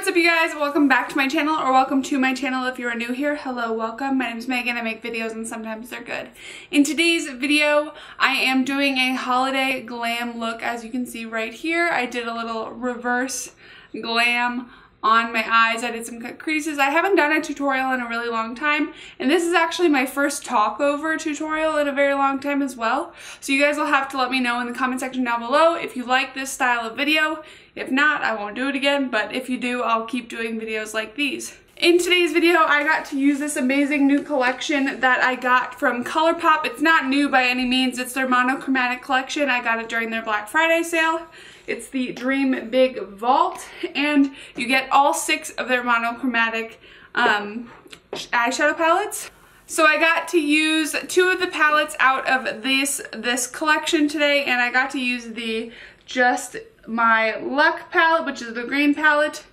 What's up, you guys? Welcome back to my channel, or welcome to my channel if you are new here. Hello, welcome. My name is Megan. I make videos and sometimes they're good. In today's video, I am doing a holiday glam look, as you can see right here. I did a little reverse glam on my eyes. I did some cut creases. I haven't done a tutorial in a really long time, and this is actually my first talk over tutorial in a very long time as well. So you guys will have to let me know in the comment section down below if you like this style of video. If not, I won't do it again, but if you do, I'll keep doing videos like these. In today's video, I got to use this amazing new collection that I got from ColourPop. It's not new by any means. It's their monochromatic collection. I got it during their Black Friday sale. It's the Dream Big Vault, and you get all 6 of their monochromatic eyeshadow palettes. So I got to use 2 of the palettes out of this collection today, and I got to use the Just My Luck palette, which is the green palette,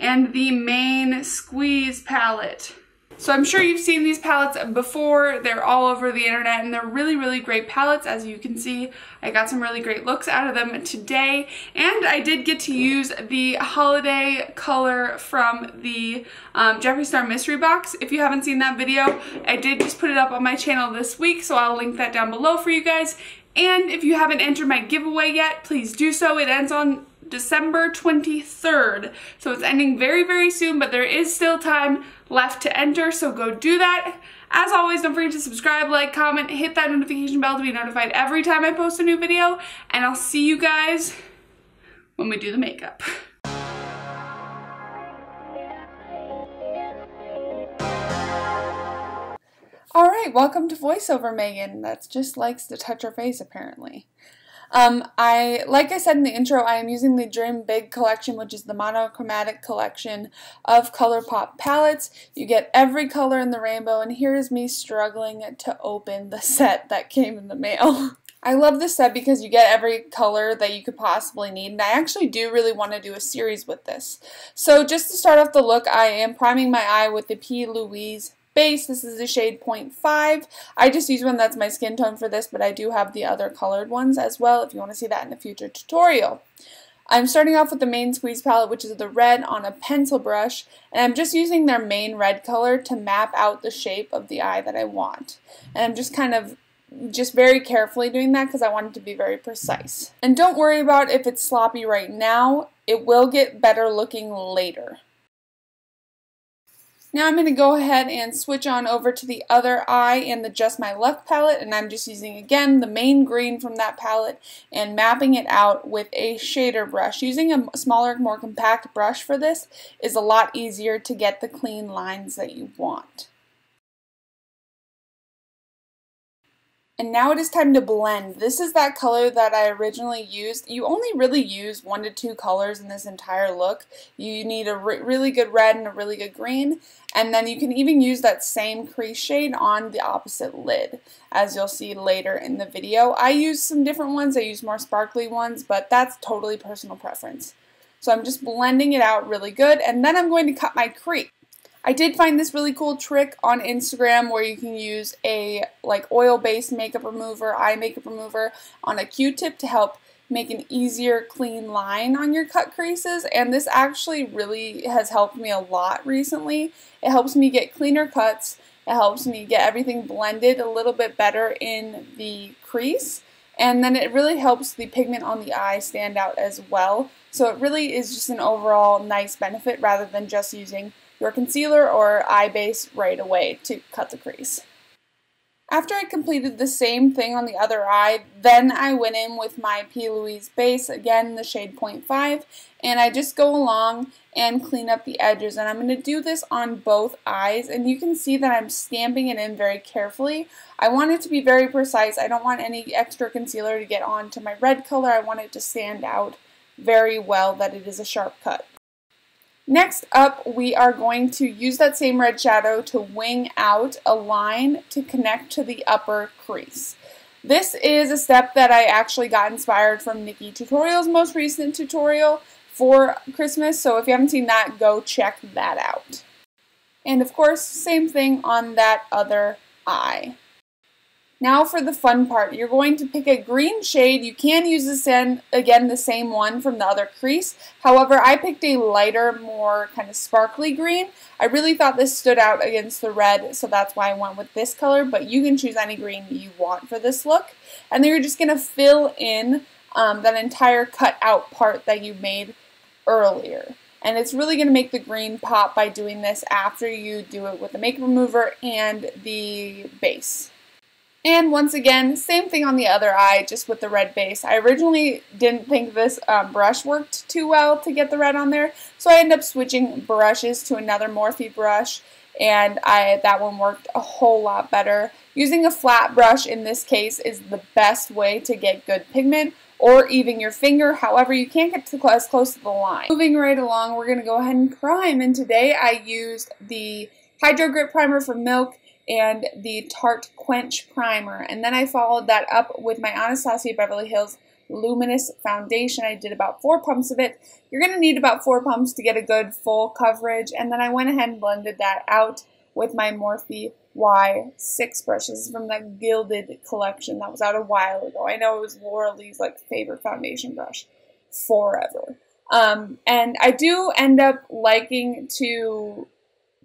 and the Main Squeeze palette. So I'm sure you've seen these palettes before. They're all over the internet, and they're really, really great palettes. As you can see, I got some really great looks out of them today. And I did get to use the holiday color from the Jeffree Star mystery box. If you haven't seen that video, I did just put it up on my channel this week, so I'll link that down below for you guys. And if you haven't entered my giveaway yet, please do so. It ends on December 23rd. So it's ending very, very soon, but there is still time left to enter, so go do that. As always, don't forget to subscribe, like, comment, hit that notification bell to be notified every time I post a new video, and I'll see you guys when we do the makeup. Alright, welcome to VoiceOver, Megan. That's just likes to touch her face, apparently. Like I said in the intro, I am using the Dream Big collection, which is the monochromatic collection of ColourPop palettes. You get every color in the rainbow, and here is me struggling to open the set that came in the mail. I love this set because you get every color that you could possibly need, and I actually do really want to do a series with this. So just to start off the look, I am priming my eye with the P. Louise base. This is the shade 0.5. I just use one that's my skin tone for this, but I do have the other colored ones as well if you want to see that in a future tutorial. I'm starting off with the Main Squeeze palette, which is the red on a pencil brush, and I'm just using their main red color to map out the shape of the eye that I want. And I'm just kind of very carefully doing that because I want it to be very precise. And don't worry about if it's sloppy right now. It will get better looking later. Now I'm going to go ahead and switch on over to the other eye and the Just My Luck palette, and I'm just using, again, the main green from that palette and mapping it out with a shader brush. Using a smaller, more compact brush for this is a lot easier to get the clean lines that you want. And now it is time to blend. This is that color that I originally used. You only really use 1 to 2 colors in this entire look. You need a really good red and a really good green, and then you can even use that same crease shade on the opposite lid, as you'll see later in the video. I use some different ones. I use more sparkly ones, but that's totally personal preference. So I'm just blending it out really good, and then I'm going to cut my crease. I did find this really cool trick on Instagram where you can use a oil-based makeup remover, eye makeup remover on a Q-tip to help make an easier clean line on your cut creases, and this actually really has helped me a lot recently. It helps me get cleaner cuts, it helps me get everything blended a little bit better in the crease, and then it really helps the pigment on the eye stand out as well. So it really is just an overall nice benefit rather than just using your concealer or eye base right away to cut the crease. After I completed the same thing on the other eye, then I went in with my P. Louise base, again the shade 0.5, and I just go along and clean up the edges, and I'm going to do this on both eyes, and you can see that I'm stamping it in very carefully. I want it to be very precise. I don't want any extra concealer to get onto my red color. I want it to stand out very well that it is a sharp cut. Next up, we are going to use that same red shadow to wing out a line to connect to the upper crease. This is a step that I actually got inspired from Nikki Tutorial's most recent tutorial for Christmas, so if you haven't seen that, go check that out. And of course, same thing on that other eye. Now for the fun part, you're going to pick a green shade. You can use this in, again, the same one from the other crease. However, I picked a lighter, more kind of sparkly green. I really thought this stood out against the red, so that's why I went with this color, but you can choose any green you want for this look. And then you're just going to fill in that entire cut out part that you made earlier. And it's really going to make the green pop by doing this after you do it with the makeup remover and the base. And once again, same thing on the other eye, just with the red base. I originally didn't think this brush worked too well to get the red on there, so I ended up switching brushes to another Morphe brush, and that one worked a whole lot better. Using a flat brush in this case is the best way to get good pigment, or even your finger. However, you can't get too close to the line. Moving right along, we're going to go ahead and prime, and today I used the Hydro Grip Primer from Milk and the Tarte Quench Primer. And then I followed that up with my Anastasia Beverly Hills Luminous Foundation. I did about 4 pumps of it. You're going to need about 4 pumps to get a good full coverage. And then I went ahead and blended that out with my Morphe Y6 brush. This is from that Gilded collection that was out a while ago. I know it was Laura Lee's like favorite foundation brush forever. And I do end up liking to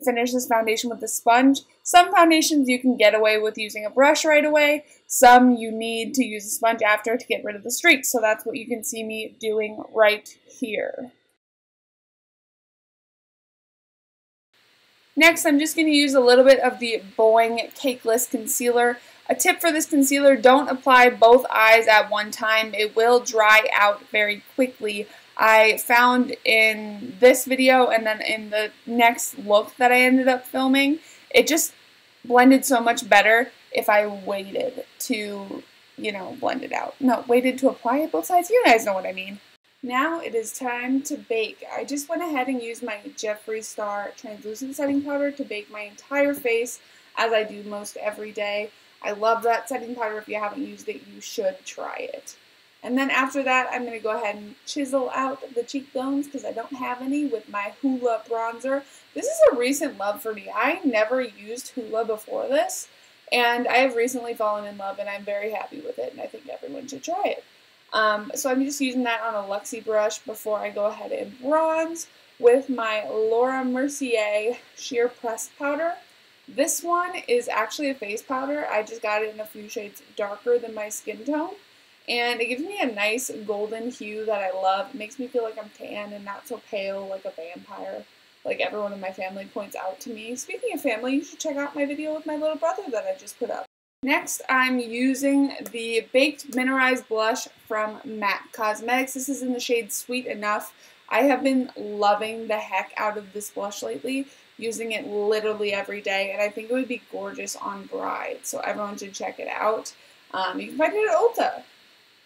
finish this foundation with a sponge. Some foundations you can get away with using a brush right away. Some you need to use a sponge after to get rid of the streaks. So that's what you can see me doing right here. Next, I'm just going to use a little bit of the Boing Cakeless Concealer. A tip for this concealer, don't apply both eyes at one time. It will dry out very quickly. I found in this video and then in the next look that I ended up filming, it just blended so much better if I waited to, you know, blend it out. No, waited to apply it both sides. You guys know what I mean. Now it is time to bake. I just went ahead and used my Jeffree Star Translucent Setting Powder to bake my entire face, as I do most every day. I love that setting powder. If you haven't used it, you should try it. And then after that, I'm going to go ahead and chisel out the cheekbones because I don't have any with my Hoola bronzer. This is a recent love for me. I never used Hoola before this, and I have recently fallen in love, and I'm very happy with it, and I think everyone should try it. So I'm just using that on a Luxie brush before I go ahead and bronze with my Laura Mercier Sheer Pressed Powder. This one is actually a face powder. I just got it in a few shades darker than my skin tone. And it gives me a nice golden hue that I love. It makes me feel like I'm tan and not so pale like a vampire, like everyone in my family points out to me. Speaking of family, you should check out my video with my little brother that I just put up. Next, I'm using the Baked Minerized Blush from MAC Cosmetics. This is in the shade Sweet Enough. I have been loving the heck out of this blush lately, using it literally every day, and I think it would be gorgeous on brides, so everyone should check it out. You can find it at Ulta.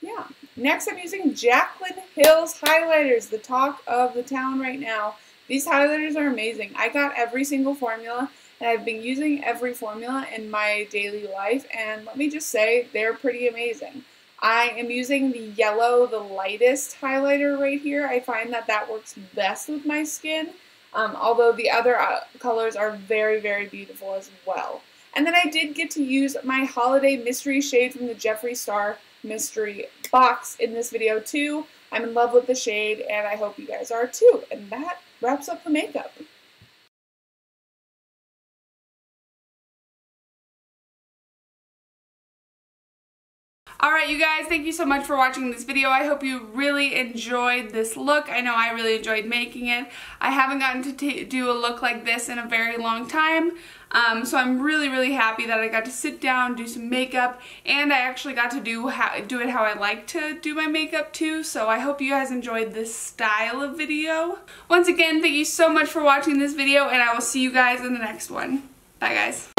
Yeah. Next, I'm using Jaclyn Hill's highlighters, the talk of the town right now. These highlighters are amazing. I got every single formula, and I've been using every formula in my daily life, and let me just say, they're pretty amazing. I am using the yellow, the lightest highlighter right here. I find that that works best with my skin, although the other colors are very, very beautiful as well. And then I did get to use my Holiday Mystery shade from the Jeffree Star Mystery box in this video too. I'm in love with the shade, and I hope you guys are too. And that wraps up the makeup. Alright you guys, thank you so much for watching this video. I hope you really enjoyed this look. I know I really enjoyed making it. I haven't gotten to do a look like this in a very long time, so I'm really, really happy that I got to sit down, do some makeup, and I actually got to do it how I like to do my makeup too, so I hope you guys enjoyed this style of video. Once again, thank you so much for watching this video, and I will see you guys in the next one. Bye guys.